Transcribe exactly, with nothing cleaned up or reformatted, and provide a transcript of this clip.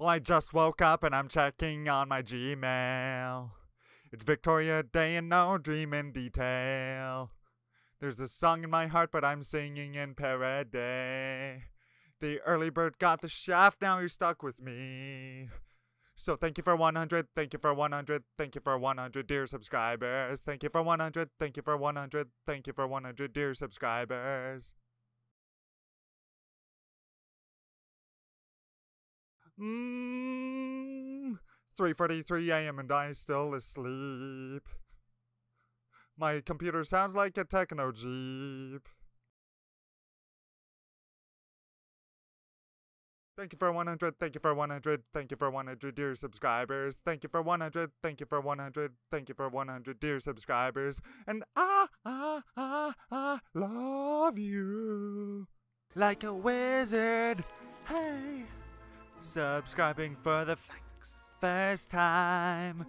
Well, I just woke up and I'm checking on my Gmail. It's Victoria Day and no dream in detail. There's a song in my heart, but I'm singing in parody. The early bird got the shaft, now you're stuck with me. So thank you for one hundred, thank you for one hundred, thank you for one hundred dear subscribers. Thank you for one hundred, thank you for one hundred, thank you for one hundred dear subscribers. Mmm, three forty-three a m and I still asleep. My computer sounds like a techno jeep. Thank you for one hundred, thank you for one hundred, thank you for one hundred dear subscribers. Thank you for one hundred, thank you for one hundred, thank you for one hundred dear subscribers. And I, I, I, I love you like a wizard. Hey. Subscribing for the first time.